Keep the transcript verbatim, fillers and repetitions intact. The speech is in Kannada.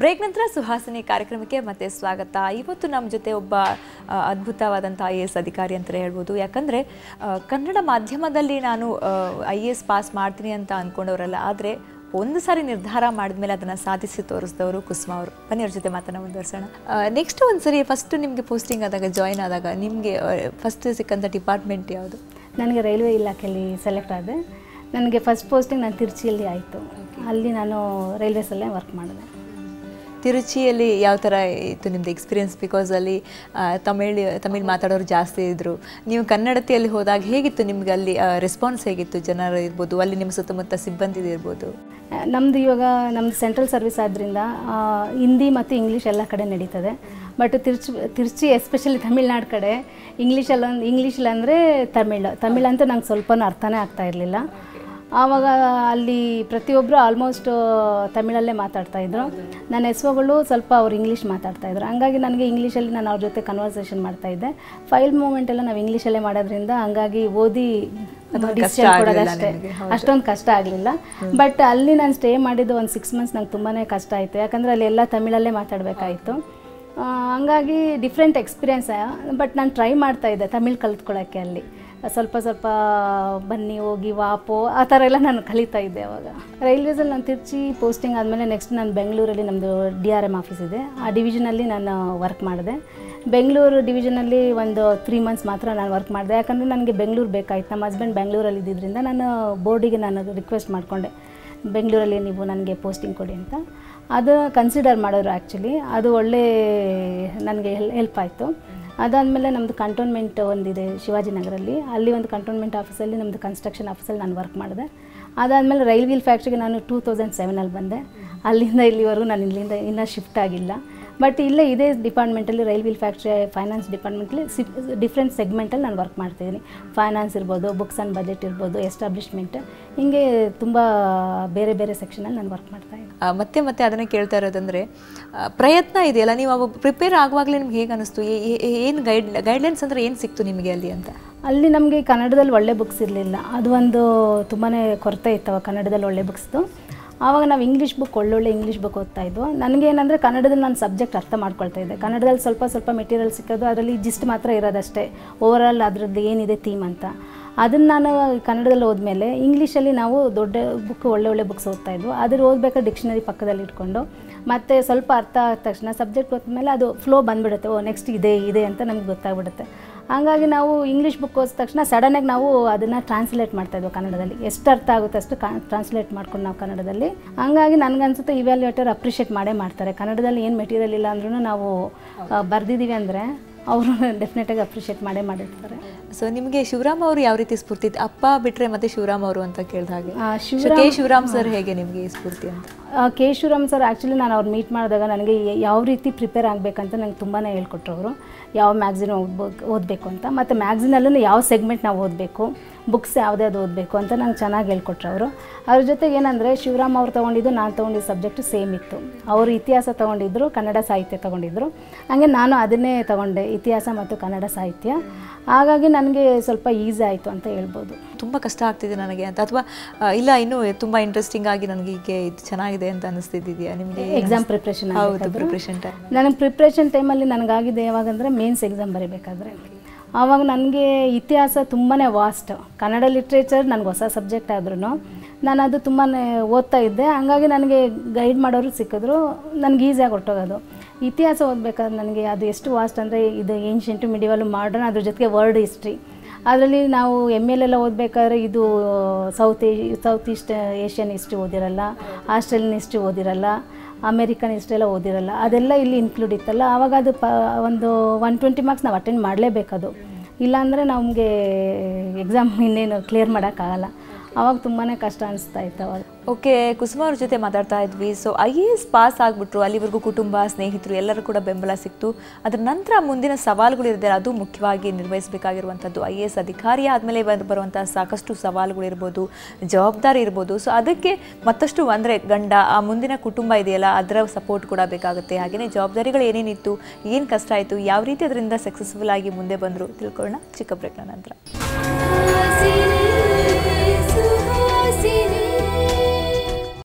ಬ್ರೇಕ್ ನಂತರ ಸುಹಾಸಿನಿ ಕಾರ್ಯಕ್ರಮಕ್ಕೆ ಮತ್ತೆ ಸ್ವಾಗತ. ಇವತ್ತು ನಮ್ಮ ಜೊತೆ ಒಬ್ಬ ಅದ್ಭುತವಾದಂತ ಐಎಎಸ್ ಅಧಿಕಾರಿ ಅಂತ ಹೇಳಬಹುದು. ಯಾಕಂದ್ರೆ ಕನ್ನಡ ಮಾಧ್ಯಮದಲ್ಲಿ ನಾನು ಐಎಎಸ್ ಪಾಸ್ ಮಾಡ್ತೀನಿ ಅಂತ ಅನ್ಕೊಂಡವರಲ್ಲ, ಆದರೆ ಒಂದು ಸಾರಿ ನಿರ್ಧಾರ ಮಾಡಿದ ಮೇಲೆ ಅದನ್ನ ಸಾಧಿಸಿ ತೋರಿಸಿದವರು ಕುಸುಮ ಅವರು. ಬನ್ನಿ ಅವರ ಜೊತೆ ಮಾತನ್ನ ಮುಂದುವರಿಸೋಣ. ನೆಕ್ಸ್ಟ್ ಒಂದ್ಸರಿ ಫಸ್ಟ್ ನಿಮಗೆ ಪೋಸ್ಟಿಂಗ್ ಆದಾಗ, ಜಾಯಿನ್ ಆದಾಗ ನಿಮಗೆ ಫಸ್ಟ್ ಸಿಕ್ಕಂತ ಡಿಪಾರ್ಟ್ಮೆಂಟ್ ಯಾವುದು? ನನಗೆ ರೈಲ್ವೆ ಇಲಾಖೆಯಲ್ಲಿ ಸೆಲೆಕ್ಟ್ ಆದೆ. ನನಗೆ ಫಸ್ಟ್ ಪೋಸ್ಟಿಂಗ್ ನಾನು ತಿರುಚಿಯಲ್ಲಿ ಆಯಿತು. ಅಲ್ಲಿ ನಾನು ರೈಲ್ವೇಸಲ್ಲೇ ವರ್ಕ್ ಮಾಡಿದೆ. ತಿರುಚಿಯಲ್ಲಿ ಯಾವ ಥರ ಇತ್ತು ನಿಮ್ಮದು ಎಕ್ಸ್ಪೀರಿಯೆನ್ಸ್? ಬಿಕಾಸ್ ಅಲ್ಲಿ ತಮಿಳು ತಮಿಳು ಮಾತಾಡೋರು ಜಾಸ್ತಿ ಇದ್ದರು. ನೀವು ಕನ್ನಡತಿಯಲ್ಲಿ ಹೋದಾಗ ಹೇಗಿತ್ತು ನಿಮ್ಗೆ? ಅಲ್ಲಿ ರೆಸ್ಪಾನ್ಸ್ ಹೇಗಿತ್ತು? ಜನರು ಇರ್ಬೋದು, ಅಲ್ಲಿ ನಿಮ್ಮ ಸುತ್ತಮುತ್ತ ಸಿಬ್ಬಂದಿ ಇರ್ಬೋದು. ನಮ್ಮದು ಇವಾಗ ನಮ್ಮದು ಸೆಂಟ್ರಲ್ ಸರ್ವಿಸ್ ಆದ್ದರಿಂದ ಹಿಂದಿ ಮತ್ತು ಇಂಗ್ಲೀಷ್ ಎಲ್ಲ ಕಡೆ ನಡೀತದೆ. ಬಟ್ ತಿರುಚಿ ತಿರುಚಿ ಎಸ್ಪೆಷಲಿ ತಮಿಳ್ನಾಡು ಕಡೆ ಇಂಗ್ಲೀಷಲ್ಲ ಇಂಗ್ಲೀಷಲ್ಲ ಅಂದರೆ ತಮಿಳು ತಮಿಳಂತೂ ನಂಗೆ ಸ್ವಲ್ಪನೂ ಅರ್ಥನೇ ಆಗ್ತಾ ಇರಲಿಲ್ಲ. ಆವಾಗ ಅಲ್ಲಿ ಪ್ರತಿಯೊಬ್ಬರು ಆಲ್ಮೋಸ್ಟ್ ತಮಿಳಲ್ಲೇ ಮಾತಾಡ್ತಾಯಿದ್ರು. ನನ್ನ ಎಸ್ಒಗಳು ಸ್ವಲ್ಪ ಅವ್ರು ಇಂಗ್ಲೀಷ್ ಮಾತಾಡ್ತಾಯಿದ್ರು. ಹಂಗಾಗಿ ನನಗೆ ಇಂಗ್ಲೀಷಲ್ಲಿ ನಾನು ಅವ್ರ ಜೊತೆ ಕನ್ವರ್ಸೇಷನ್ ಮಾಡ್ತಾಯಿದ್ದೆ. ಫೈಲ್ ಮೂವ್ಮೆಂಟೆಲ್ಲ ನಾವು ಇಂಗ್ಲೀಷಲ್ಲೇ ಮಾಡೋದ್ರಿಂದ ಹಂಗಾಗಿ ಓದಿ ಡಿಸಿಷನ್ ಕೊಡೋದಷ್ಟೇ, ಅಷ್ಟೊಂದು ಕಷ್ಟ ಆಗಲಿಲ್ಲ. ಬಟ್ ಅಲ್ಲಿ ನಾನು ಸ್ಟೇ ಮಾಡಿದ್ದು ಒಂದು ಸಿಕ್ಸ್ ಮಂತ್ಸ್ ನಂಗೆ ತುಂಬಾ ಕಷ್ಟ ಆಯಿತು. ಯಾಕಂದರೆ ಅಲ್ಲಿ ಎಲ್ಲ ತಮಿಳಲ್ಲೇ ಮಾತಾಡಬೇಕಾಯಿತು. ಹಂಗಾಗಿ ಡಿಫ್ರೆಂಟ್ ಎಕ್ಸ್ಪೀರಿಯೆನ್ಸ್. ಬಟ್ ನಾನು ಟ್ರೈ ಮಾಡ್ತಾಯಿದ್ದೆ ತಮಿಳು ಕಲಿತ್ಕೊಳ್ಳೋಕ್ಕೆ. ಅಲ್ಲಿ ಸ್ವಲ್ಪ ಸ್ವಲ್ಪ ಬನ್ನಿ ಹೋಗಿ ವಾಪೋ ಆ ಥರ ಎಲ್ಲ ನಾನು ಕಲಿತಾ ಇದ್ದೆ. ಆವಾಗ ರೈಲ್ವೇಸಲ್ಲಿ ನಾನು ತಿರುಚಿ ಪೋಸ್ಟಿಂಗ್ ಆದಮೇಲೆ ನೆಕ್ಸ್ಟ್ ನಾನು ಬೆಂಗಳೂರಲ್ಲಿ ನಮ್ಮದು ಡಿ ಆರ್ ಎಮ್ ಆಫೀಸ್ ಇದೆ, ಆ ಡಿವಿಷನಲ್ಲಿ ನಾನು ವರ್ಕ್ ಮಾಡಿದೆ. ಬೆಂಗಳೂರು ಡಿವಿಷನಲ್ಲಿ ಒಂದು ತ್ರೀ ಮಂತ್ಸ್ ಮಾತ್ರ ನಾನು ವರ್ಕ್ ಮಾಡಿದೆ. ಯಾಕಂದರೆ ನನಗೆ ಬೆಂಗಳೂರು ಬೇಕಾಯ್ತು. ನಮ್ಮ ಹಸ್ಬೆಂಡ್ ಬೆಂಗಳೂರಲ್ಲಿ ಇದ್ದಿದ್ದರಿಂದ ನಾನು ಬೋರ್ಡಿಗೆ ನಾನು ರಿಕ್ವೆಸ್ಟ್ ಮಾಡಿಕೊಂಡೆ, ಬೆಂಗಳೂರಲ್ಲಿ ನೀವು ನನಗೆ ಪೋಸ್ಟಿಂಗ್ ಕೊಡಿ ಅಂತ. ಅದು ಕನ್ಸಿಡರ್ ಮಾಡೋರು ಆ್ಯಕ್ಚುಲಿ. ಅದು ಒಳ್ಳೆ ನನಗೆ ಹೆಲ್ ಹೆಲ್ಪ್ ಆಯಿತು. ಅದಾದಮೇಲೆ ನಮ್ಮದು ಕಂಟೋನ್ಮೆಂಟ್ ಒಂದಿದೆ ಶಿವಾಜಿನಗರಲ್ಲಿ, ಅಲ್ಲಿ ಒಂದು ಕಂಟೋನ್ಮೆಂಟ್ ಆಫೀಸಲ್ಲಿ ನಮ್ಮದು ಕನ್ಸ್ಟ್ರಕ್ಷನ್ ಆಫೀಸಲ್ಲಿ ನಾನು ವರ್ಕ್ ಮಾಡಿದೆ. ಅದಾದಮೇಲೆ ರೈಲ್ವೀಲ್ ಫ್ಯಾಕ್ಟ್ರಿಗೆ ನಾನು ಟೂ ತೌಸಂಡ್ ಸೆವೆನಲ್ಲಿ ಬಂದೆ. ಅಲ್ಲಿಂದ ಇಲ್ಲಿವರೆಗೂ ನಾನು ಇಲ್ಲಿಂದ ಇನ್ನೂ ಶಿಫ್ಟ್ ಆಗಿಲ್ಲ. ಬಟ್ ಇಲ್ಲೇ ಇದೇ ಡಿಪಾರ್ಟ್ಮೆಂಟಲ್ಲಿ ರೈಲ್ವೀಲ್ ಫ್ಯಾಕ್ಟ್ರಿ ಫೈನಾನ್ಸ್ ಡಿಪಾರ್ಟ್ಮೆಂಟಲ್ಲಿ ಸಿಫ್ ಡಿಫ್ರೆಂಟ್ ಸೆಗ್ಮೆಂಟಲ್ಲಿ ನಾನು ವರ್ಕ್ ಮಾಡ್ತಿದ್ದೀನಿ. ಫೈನಾನ್ಸ್ ಇರ್ಬೋದು, ಬುಕ್ಸ್ ಆ್ಯಂಡ್ ಬಜೆಟ್ ಇರ್ಬೋದು, ಎಸ್ಟಾಬ್ಲಿಷ್ಮೆಂಟ್, ಹೀಗೆ ತುಂಬ ಬೇರೆ ಬೇರೆ ಸೆಕ್ಷನಲ್ಲಿ ನಾನು ವರ್ಕ್ ಮಾಡ್ತಾಯಿದ್ದೀನಿ. ಮತ್ತೆ ಮತ್ತೆ ಅದನ್ನೇ ಕೇಳ್ತಾ ಇರೋದಂದರೆ ಪ್ರಯತ್ನ ಇದೆಯಲ್ಲ, ನೀವು ಅವಾಗ ಪ್ರಿಪೇರ್ ಆಗುವಾಗಲೇ ನಿಮ್ಗೆ ಹೇಗೆ ಅನ್ನಿಸ್ತು? ಏನು ಗೈಡ್ ಗೈಡ್ಲೈನ್ಸ್ ಅಂದರೆ ಏನು ಸಿಕ್ತು ನಿಮಗೆ ಅಲ್ಲಿ ಅಂತ? ಅಲ್ಲಿ ನಮಗೆ ಕನ್ನಡದಲ್ಲಿ ಒಳ್ಳೆ ಬುಕ್ಸ್ ಇರಲಿಲ್ಲ. ಅದು ಒಂದು ತುಂಬಾ ಕೊರತೆ ಇತ್ತು ಅವಾಗ ಕನ್ನಡದಲ್ಲಿ ಒಳ್ಳೆ ಬುಕ್ಸ್ದು. ಆವಾಗ ನಾವು ಇಂಗ್ಲೀಷ್ ಬುಕ್ ಒಳ್ಳೊಳ್ಳೆ ಇಂಗ್ಲೀಷ್ ಬುಕ್ ಓದ್ತಾಯಿದ್ವು. ನನಗೇನಂದರೆ ಕನ್ನಡದಲ್ಲಿ ನಾನು ಸಬ್ಜೆಕ್ಟ್ ಅರ್ಥ ಮಾಡ್ಕೊಳ್ತಾ ಇದ್ದೆ. ಕನ್ನಡದಲ್ಲಿ ಸ್ವಲ್ಪ ಸ್ವಲ್ಪ ಮೆಟೀರಿಯಲ್ ಸಿಕ್ಕೋದು, ಅದರಲ್ಲಿ ಜಿಸ್ಟ್ ಮಾತ್ರ ಇರೋದಷ್ಟೇ, ಓವರಾಲ್ ಅದರದ್ದು ಏನಿದೆ ಥೀಮ್ ಅಂತ. ಅದನ್ನು ನಾನು ಕನ್ನಡದಲ್ಲಿ ಓದ್ಮೇಲೆ ಇಂಗ್ಲೀಷಲ್ಲಿ ನಾವು ದೊಡ್ಡ ಬುಕ್ ಒಳ್ಳೊಳ್ಳೆ ಬುಕ್ಸ್ ಓದ್ತಾಯಿದ್ವು. ಅದ್ರ ಓದಬೇಕಾದ್ರೆ ಡಿಕ್ಷನರಿ ಪಕ್ಕದಲ್ಲಿ ಇಟ್ಕೊಂಡು ಮತ್ತು ಸ್ವಲ್ಪ ಅರ್ಥ ಆದ ತಕ್ಷಣ ಸಬ್ಜೆಕ್ಟ್ ಓದ್ಮೇಲೆ ಅದು ಫ್ಲೋ ಬಂದುಬಿಡುತ್ತೆ. ಓ ನೆಕ್ಸ್ಟ್ ಇದೇ ಇದೆ ಅಂತ ನಮ್ಗೆ ಗೊತ್ತಾಗ್ಬಿಡುತ್ತೆ. ಹಾಗಾಗಿ ನಾವು ಇಂಗ್ಲೀಷ್ ಬುಕ್ ಓದಿದ ತಕ್ಷಣ ಸಡನ್ನಾಗಿ ನಾವು ಅದನ್ನು ಟ್ರಾನ್ಸ್ಲೇಟ್ ಮಾಡ್ತಾಯಿದ್ವಿ ಕನ್ನಡದಲ್ಲಿ. ಎಷ್ಟು ಅರ್ಥ ಆಗುತ್ತೆ ಅಷ್ಟು ಕ ಟ್ರಾನ್ಸ್ಲೇಟ್ ಮಾಡ್ಕೊಂಡು ನಾವು ಕನ್ನಡದಲ್ಲಿ. ಹಂಗಾಗಿ ನನಗನ್ಸುತ್ತೆ ಇವ್ಯಾಲ್ಯೂಯೇಟರ್ ಅಪ್ರಿಷಿಯೇಟ್ ಮಾಡೇ ಮಾಡ್ತಾರೆ. ಕನ್ನಡದಲ್ಲಿ ಏನು ಮೆಟೀರಿಯಲ್ ಇಲ್ಲ ಅಂದ್ರೂ ನಾವು ಬರೆದಿದ್ದೀವಿ ಅಂದರೆ ಅವರು ಡೆಫಿನೆಟಾಗಿ ಅಪ್ರಿಷಿಯೇಟ್ ಮಾಡೇ ಮಾಡಿರ್ತಾರೆ. ಸೊ ನಿಮಗೆ ಶಿವರಾಮ್ ಅವರು ಯಾವ ರೀತಿ ಸ್ಫೂರ್ತಿ ಇತ್ತು? ಅಪ್ಪ ಬಿಟ್ಟರೆ ಮತ್ತೆ ಶಿವರಾಮ್ ಅವರು ಅಂತ ಕೇಳಿದ ಹಾಗೆ ಕೆ ಶಿವರಾಮ್ ಸರ್ ಹೇಗೆ ನಿಮಗೆ ಸ್ಫೂರ್ತಿ ಅಂತ? ಕೆ ಶಿವರಾಮ್ ಸರ್ ಆ್ಯಕ್ಚುಲಿ ನಾನು ಅವ್ರು ಮೀಟ್ ಮಾಡಿದಾಗ ನನಗೆ ಯಾವ ರೀತಿ ಪ್ರಿಪೇರ್ ಆಗಬೇಕಂತ ನನಗೆ ತುಂಬಾ ಹೇಳ್ಕೊಟ್ರು ಅವರು. ಯಾವ ಮ್ಯಾಗ್ಝಿನ್ ಓದ್ಬೇಕು ಓದಬೇಕು ಅಂತ, ಮತ್ತು ಮ್ಯಾಗ್ಝಿನಲ್ಲೂ ಯಾವ ಸೆಗ್ಮೆಂಟ್ ನಾವು ಓದಬೇಕು, ಬುಕ್ಸ್ ಯಾವುದ್ಯಾವ್ದು ಓದಬೇಕು ಅಂತ ನಂಗೆ ಚೆನ್ನಾಗಿ ಹೇಳ್ಕೊಟ್ರು ಅವರು. ಅವ್ರ ಜೊತೆಗೆ ಏನಂದರೆ ಶಿವರಾಮ್ ಅವ್ರು ತೊಗೊಂಡಿದ್ದು ನಾನು ತೊಗೊಂಡಿದ್ದ ಸಬ್ಜೆಕ್ಟು ಸೇಮ್ ಇತ್ತು. ಅವರು ಇತಿಹಾಸ ತೊಗೊಂಡಿದ್ದರು, ಕನ್ನಡ ಸಾಹಿತ್ಯ ತೊಗೊಂಡಿದ್ದರು. ಹಾಗೆ ನಾನು ಅದನ್ನೇ ತೊಗೊಂಡೆ, ಇತಿಹಾಸ ಮತ್ತು ಕನ್ನಡ ಸಾಹಿತ್ಯ. ಹಾಗಾಗಿ ನನಗೆ ಸ್ವಲ್ಪ ಈಸಿ ಆಯಿತು ಅಂತ ಹೇಳ್ಬೋದು. ತುಂಬ ಕಷ್ಟ ಆಗ್ತಿದೆ ನನಗೆ ಅಂತ, ಅಥವಾ ಇಲ್ಲ ಇನ್ನೂ ತುಂಬ ಇಂಟ್ರೆಸ್ಟಿಂಗ್ ಆಗಿ ನನಗೆ ಹೀಗೆ ಇದು ಚೆನ್ನಾಗಿದೆ ಅಂತ ಅನಿಸ್ತಿದ್ದೀಯಾ ನಿಮಗೆ? ಎಕ್ಸಾಮ್ ಪ್ರಿಪ್ರೇಷನ್ ಹೌದು, ಪ್ರಿಪ್ರೇಷನ್ ಟೈಮ್ ನನಗೆ ಪ್ರಿಪ್ರೇಷನ್ ಟೈಮಲ್ಲಿ ನನಗಾಗಿದೆ ಯಾವಾಗಂದರೆ ಮೇನ್ಸ್ ಎಕ್ಸಾಮ್ ಬರೀಬೇಕಾದ್ರೆ. ಆವಾಗ ನನಗೆ ಇತಿಹಾಸ ತುಂಬಾ ವಾಸ್ಟ್. ಕನ್ನಡ ಲಿಟ್ರೇಚರ್ ನನಗೆ ಹೊಸ ಸಬ್ಜೆಕ್ಟ್ ಆದ್ರೂ ನಾನು ಅದು ತುಂಬಾ ಓದ್ತಾ ಇದ್ದೆ. ಹಂಗಾಗಿ ನನಗೆ ಗೈಡ್ ಮಾಡೋರು ಸಿಕ್ಕಿದ್ರು, ನನಗೆ ಈಸಿಯಾಗಿ ಹೊರಟೋಗೋದು. ಇತಿಹಾಸ ಓದಬೇಕಾದ್ರೆ ನನಗೆ ಅದು ಎಷ್ಟು ವಾಸ್ಟ್ ಅಂದರೆ, ಇದು ಏನ್ಷಿಯಂಟು, ಮಿಡಿವಲು, ಮಾಡ್ರನ್, ಅದ್ರ ಜೊತೆಗೆ ವರ್ಲ್ಡ್ ಹಿಸ್ಟ್ರಿ. ಅದರಲ್ಲಿ ನಾವು ಎಮ್ ಎಲೆಲ್ಲ ಓದಬೇಕಾದ್ರೆ ಇದು ಸೌತ್ ಏ ಸೌತ್ ಈಸ್ಟ್ ಏಷ್ಯನ್ ಹಿಸ್ಟ್ರಿ ಓದಿರಲ್ಲ, ಆಸ್ಟ್ರೇಲಿಯನ್ ಹಿಸ್ಟ್ರಿ ಓದಿರಲ್ಲ, ಅಮೇರಿಕನ್ ಹಿಸ್ಟ್ರಿ ಎಲ್ಲ ಓದಿರಲ್ಲ. ಅದೆಲ್ಲ ಇಲ್ಲಿ ಇನ್ಕ್ಲೂಡ್ ಇತ್ತಲ್ಲ. ಆವಾಗ ಅದು ಪ ಒಂದು ಒನ್ ಟ್ವೆಂಟಿ ಮಾರ್ಕ್ಸ್ ನಾವು ಅಟೆಂಡ್ ಮಾಡಲೇಬೇಕದು. ಇಲ್ಲಾಂದರೆ ನಮಗೆ ಎಕ್ಸಾಮ್ ಇನ್ನೇನು ಕ್ಲಿಯರ್ ಮಾಡೋಕ್ಕಾಗಲ್ಲ. ಆವಾಗ ತುಂಬಾ ಕಷ್ಟ ಅನಿಸ್ತಾ ಇತ್ತು ಅವಾಗ. ಓಕೆ, ಕುಸುಮ ಅವ್ರ ಜೊತೆ ಮಾತಾಡ್ತಾ ಇದ್ವಿ. So I A S pass ಆಗಿಬಿಟ್ರು, ಅಲ್ಲಿವರೆಗೂ ಕುಟುಂಬ, ಸ್ನೇಹಿತರು ಎಲ್ಲರೂ ಕೂಡ ಬೆಂಬಲ ಸಿಕ್ತು. ಅದರ ನಂತರ ಮುಂದಿನ ಸವಾಲುಗಳಿದೆ, ಅದು ಮುಖ್ಯವಾಗಿ ನಿರ್ವಹಿಸಬೇಕಾಗಿರುವಂಥದ್ದು. ಐ ಎ ಎಸ್ ಅಧಿಕಾರಿ ಆದಮೇಲೆ ಬಂದು ಬರುವಂಥ ಸಾಕಷ್ಟು ಸವಾಲುಗಳಿರ್ಬೋದು, ಜವಾಬ್ದಾರಿ ಇರ್ಬೋದು. ಸೊ ಅದಕ್ಕೆ ಮತ್ತಷ್ಟು ಅಂದರೆ ಗಂಡ, ಆ ಮುಂದಿನ ಕುಟುಂಬ ಇದೆಯಲ್ಲ, ಅದರ ಸಪೋರ್ಟ್ ಕೂಡ ಬೇಕಾಗುತ್ತೆ. ಹಾಗೆಯೇ ಜವಾಬ್ದಾರಿಗಳು ಏನೇನಿತ್ತು, ಏನು ಕಷ್ಟ ಆಯಿತು, ಯಾವ ರೀತಿ ಅದರಿಂದ ಸಕ್ಸಸ್ಫುಲ್ ಆಗಿ ಮುಂದೆ ಬಂದರು ತಿಳ್ಕೊಳ್ಳೋಣ ಚಿಕ್ಕ ಬ್ರೇಕ್ನ ನಂತರ.